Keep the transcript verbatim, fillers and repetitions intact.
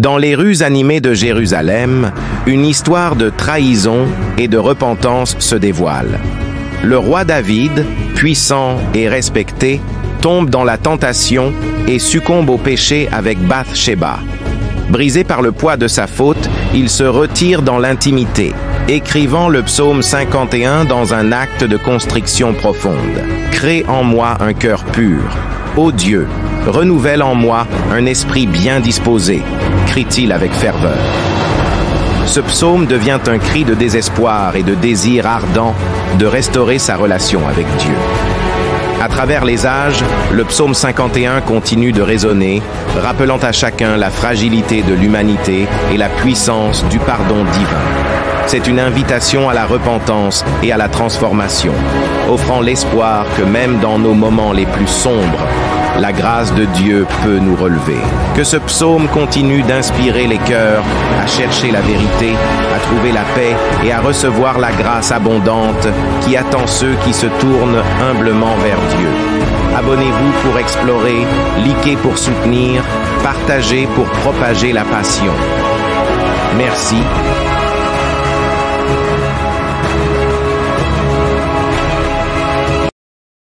dans les rues animées de Jérusalem, une histoire de trahison et de repentance se dévoile. Le roi David, puissant et respecté, tombe dans la tentation et succombe au péché avec Bath-Sheba. Brisé par le poids de sa faute, il se retire dans l'intimité, écrivant le psaume cinquante et un dans un acte de constriction profonde. « Crée en moi un cœur pur, ô Dieu, renouvelle en moi un esprit bien disposé », crie-t-il avec ferveur. Ce psaume devient un cri de désespoir et de désir ardent de restaurer sa relation avec Dieu. À travers les âges, le psaume cinquante et un continue de résonner, rappelant à chacun la fragilité de l'humanité et la puissance du pardon divin. C'est une invitation à la repentance et à la transformation, offrant l'espoir que même dans nos moments les plus sombres, la grâce de Dieu peut nous relever. Que ce psaume continue d'inspirer les cœurs à chercher la vérité, à trouver la paix et à recevoir la grâce abondante qui attend ceux qui se tournent humblement vers Dieu. Abonnez-vous pour explorer, likez pour soutenir, partagez pour propager la passion. Merci.